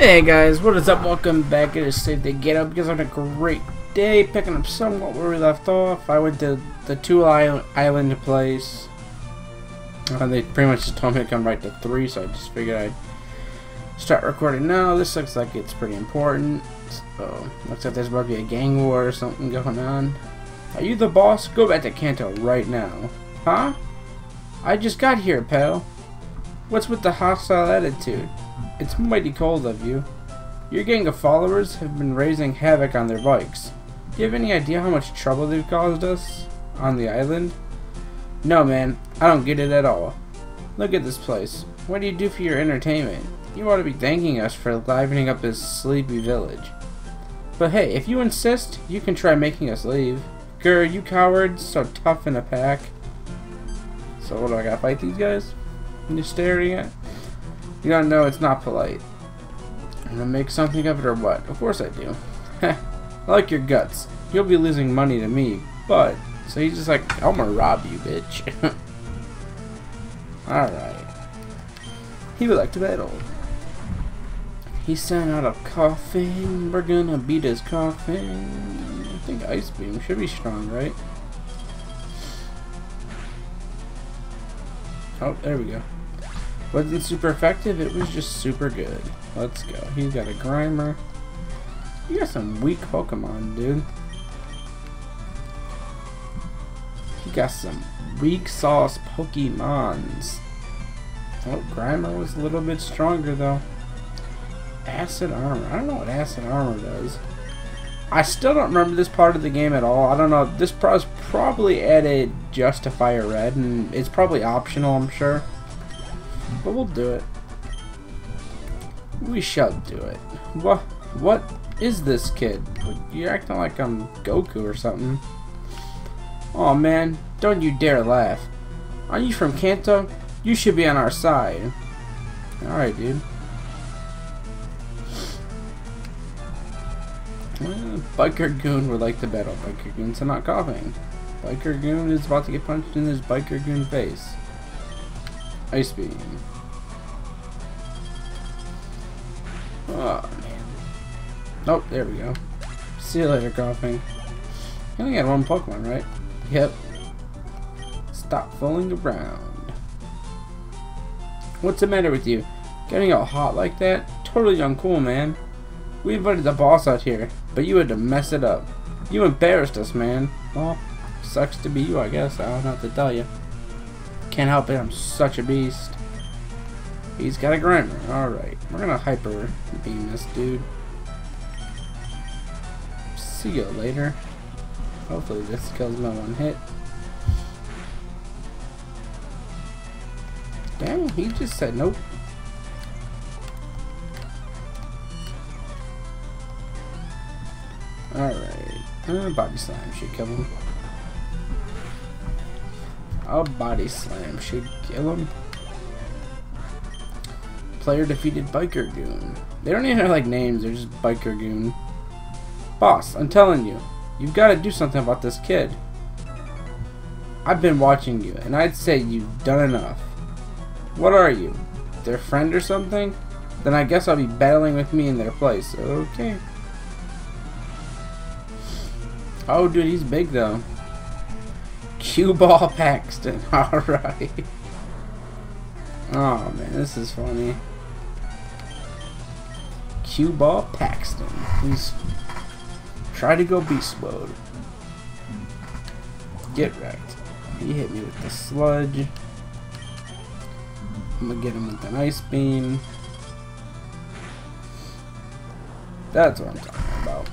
Hey guys, what is up? Welcome back. It is Save the Get Up. You guys had a great day picking up somewhat where we left off. I went to the two island place. They pretty much just told me to come right to three, so I just figured I'd start recording now. This looks like it's pretty important. So, looks like there's about to be a gang war or something going on. Are you the boss? Go back to Kanto right now. Huh? I just got here, pal. What's with the hostile attitude? It's mighty cold of you. Your gang of followers have been raising havoc on their bikes. Do you have any idea how much trouble they've caused us on the island? No, man. I don't get it at all. Look at this place. What do you do for your entertainment? You ought to be thanking us for livening up this sleepy village. But hey, if you insist, you can try making us leave. Grr, you cowards, so tough in a pack. So what do I gotta fight these guys? And you're staring at? You gotta know it's not polite. I'm gonna make something of it or what? Of course I do. Heh. I like your guts. You'll be losing money to me, but... So he's just like, I'm gonna rob you, bitch. Alright. He would like to battle. He sent out a Koffing. We're gonna beat his Koffing. I think Ice Beam should be strong, right? Oh, there we go. Wasn't super effective, it was just super good. Let's go. He's got a Grimer. You got some weak Pokemon, dude. He got some weak sauce Pokemons. Oh, Grimer was a little bit stronger, though. Acid Armor. I don't know what Acid Armor does. I still don't remember this part of the game at all. I don't know. This was probably added just to Fire Red, and it's probably optional, I'm sure. But we'll do it. We shall do it. What is this kid? You're acting like I'm Goku or something. Oh man, don't you dare laugh. Are you from Kanto? You should be on our side. Alright, dude. Biker Goon would like to battle. Biker Goons are not coughing. Biker Goon is about to get punched in his Biker Goon face. Ice Beam. Oh, man. Oh, there we go. See you later, Koffing. You only had one Pokemon, right? Yep. Stop fooling around. What's the matter with you? Getting all hot like that? Totally uncool, man. We invited the boss out here, but you had to mess it up. You embarrassed us, man. Well, sucks to be you, I guess. I don't have to tell you. Can't help it, I'm such a beast. He's got a Grimer. Alright, we're gonna hyper beam this dude. See you later. Hopefully this kills my one hit. Dang, he just said nope. Alright, Body Slam should kill him. A Body Slam should kill him. Player defeated Biker Goon. They don't even have like names, they're just Biker Goon. Boss, I'm telling you, you've got to do something about this kid. I've been watching you, and I'd say you've done enough. What are you? Their friend or something? Then I guess I'll be battling with me in their place. Okay. Oh, dude, he's big though. Cue Ball Paxton, alright. Oh man, this is funny. Cue Ball Paxton. Please try to go beast mode. Get wrecked. He hit me with the sludge. I'm gonna get him with an ice beam. That's what I'm talking about.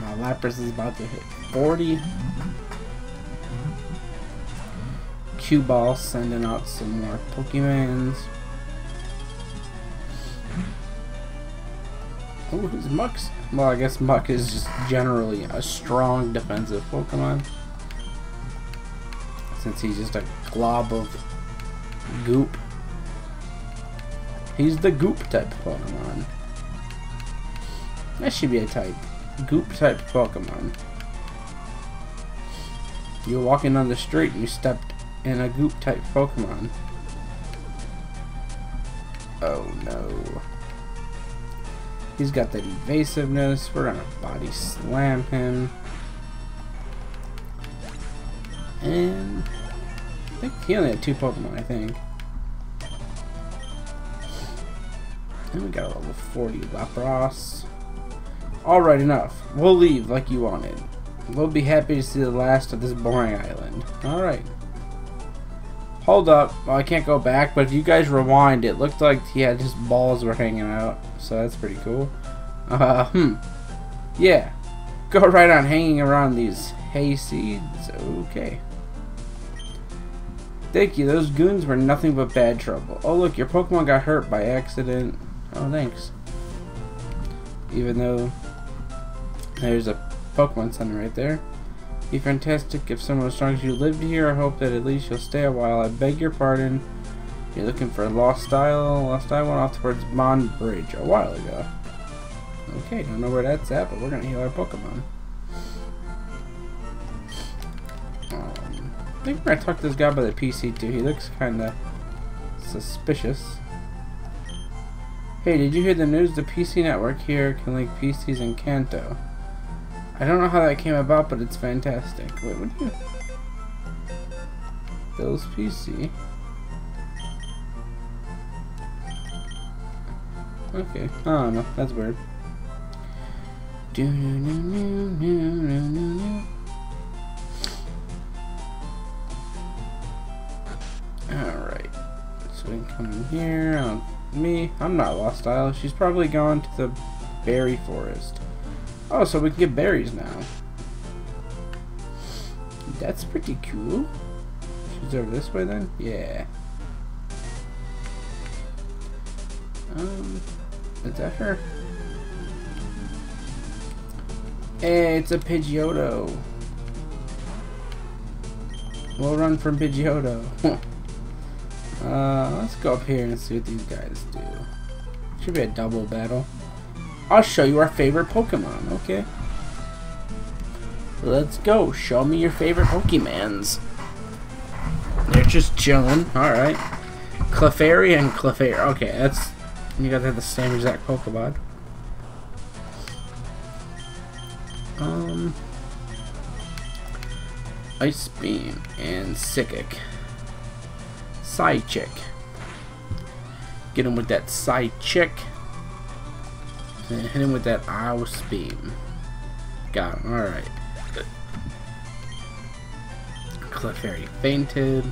My Lapras is about to hit 40. Cue Ball sending out some more Pokemons. Oh, is Muk's? Well, I guess Muk is just generally a strong defensive Pokemon. Since he's just a glob of goop. He's the goop type Pokemon. That should be a type. Goop type Pokemon. You're walking on the street and you stepped and a goop type Pokemon. Oh no. He's got that evasiveness. We're gonna body slam him. And I think he only had 2 Pokemon, I think. And we got a level 40 Lapras. Alright, enough. We'll leave like you wanted. We'll be happy to see the last of this boring island. Alright. Hold up. Well, I can't go back, but if you guys rewind, it looked like he had his balls were hanging out. So that's pretty cool. Yeah. Go right on hanging around these hay seeds. Okay. Thank you. Those goons were nothing but bad trouble. Oh, look. Your Pokemon got hurt by accident. Oh, thanks. Even though there's a Pokemon Center right there. Be fantastic if someone as strong as you lived here. I hope that at least you'll stay a while. I beg your pardon. You're looking for a lost isle. Lost isle went off towards Mon Bridge a while ago. Okay, don't know where that's at, but we're gonna heal our Pokemon. I think we're gonna talk to this guy by the PC too. He looks kinda suspicious. Hey, did you hear the news? The PC network here can link PCs in Kanto. I don't know how that came about, but it's fantastic. Wait, what do you... Bill's PC. Okay, I don't know. That's weird. Alright. So we can come in here. I'm not lost isle. She's probably gone to the berry forest. Oh, so we can get berries now. That's pretty cool. She's over this way then? Yeah. Is that her? Hey, it's a Pidgeotto. We'll run from Pidgeotto. Let's go up here and see what these guys do. Should be a double battle. I'll show you our favorite Pokemon, okay? Let's go. Show me your favorite Pokemons. They're just chilling. Alright. Clefairy and Clefairy. Okay, that's... You gotta have the same exact Pokemon. Ice Beam and Psychic. Psychic. Get him with that Psychic. And hit him with that Ice Beam. Got him, alright. Clefairy fainted.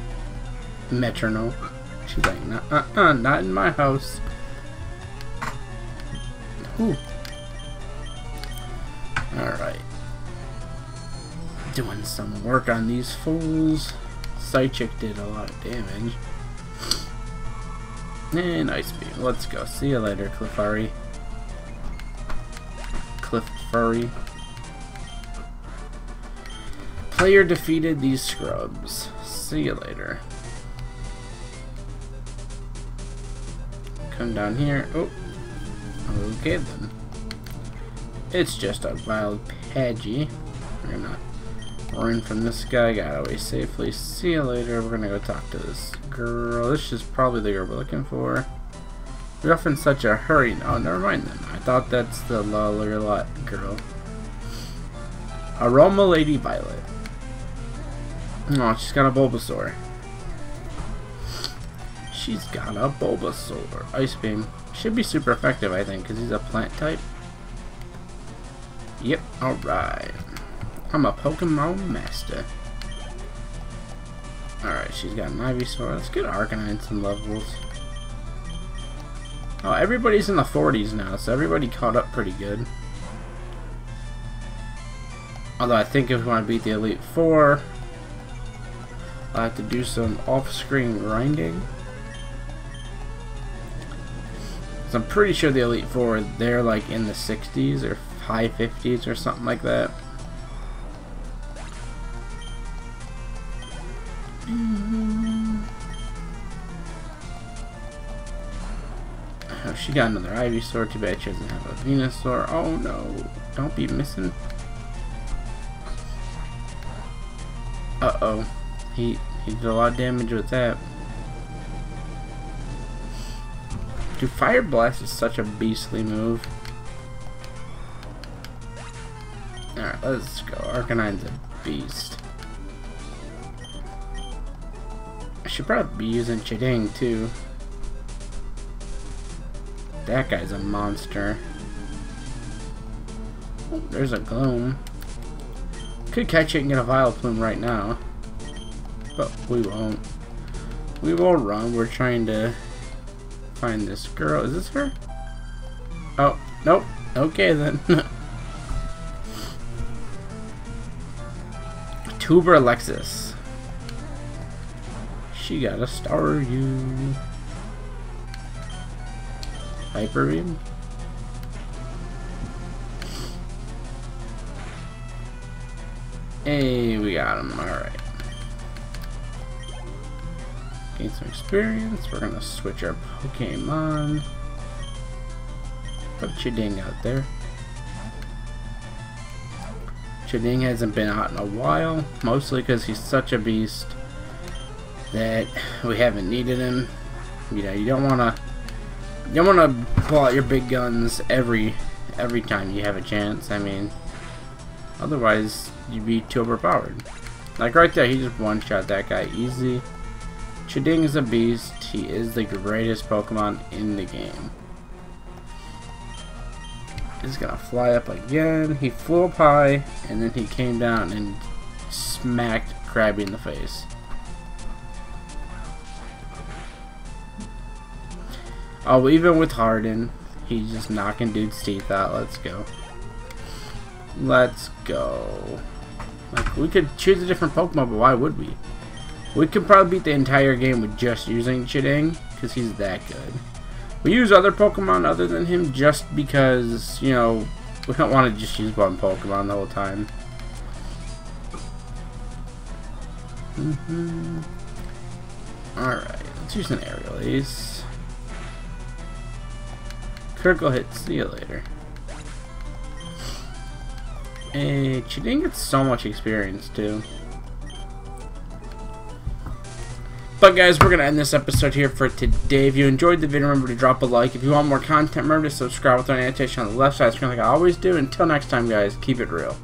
Metronome. She's like, not in my house. Ooh. Alright. Doing some work on these fools. Psychic did a lot of damage. And Ice Beam. Let's go. See you later, Clefairy. Furry. Player defeated these scrubs. See you later. Come down here. Oh. Okay then. It's just a wild Pidgey. We're gonna run from this guy. Got away safely. See you later. We're gonna go talk to this girl. This is probably the girl we're looking for. We're off in such a hurry. Oh, never mind then. I thought that's the Lollerlot girl. Aroma Lady Violet. Oh, she's got a Bulbasaur. She's got a Bulbasaur. Ice Beam. Should be super effective, I think, because he's a plant type. Yep, alright. I'm a Pokemon master. Alright, she's got an Ivysaur. Let's get Arcanine some levels. Oh, everybody's in the 40s now, so everybody caught up pretty good. Although I think if we want to beat the Elite Four, I'll have to do some off-screen grinding. So I'm pretty sure the Elite Four, they're like in the 60s or high 50s or something like that. She got another Ivysaur. Too bad she doesn't have a Venusaur. Oh no! Don't be missing. Uh oh. He did a lot of damage with that. Dude, Fire Blast is such a beastly move. Let's go. Arcanine's a beast. I should probably be using Chidang too. That guy's a monster. Oh, there's a Gloom. Could catch it and get a Vileplume right now. But we won't. We will run. We're trying to find this girl. Is this her? Oh, nope. Okay then. Tuber Alexis. She got a Staryu. Hyper Beam. Hey, we got him. Alright. Gain some experience. We're gonna switch our Pokemon. Put Chidang out there. Chidang hasn't been out in a while, mostly because he's such a beast that we haven't needed him. You know, you don't wanna pull out your big guns every time you have a chance. I mean, otherwise you'd be too overpowered. Like right there, he just one-shot that guy easy. Chidang is a beast. He is the greatest Pokemon in the game. He's gonna fly up again. He flew up high, and then he came down and smacked Krabby in the face. Oh, even with Harden, he's just knocking dude's teeth out. Let's go. Let's go. Like, we could choose a different Pokemon, but why would we? We could probably beat the entire game with just using Chidang, because he's that good. We use other Pokemon other than him just because, you know, we don't want to just use one Pokemon the whole time. Alright, let's use an Aerial Ace. Critical hit, see you later. Hey, Chidang gets so much experience too. But guys, we're going to end this episode here for today. If you enjoyed the video, remember to drop a like. If you want more content, remember to subscribe with our annotation on the left side of the screen like I always do. Until next time, guys, keep it real.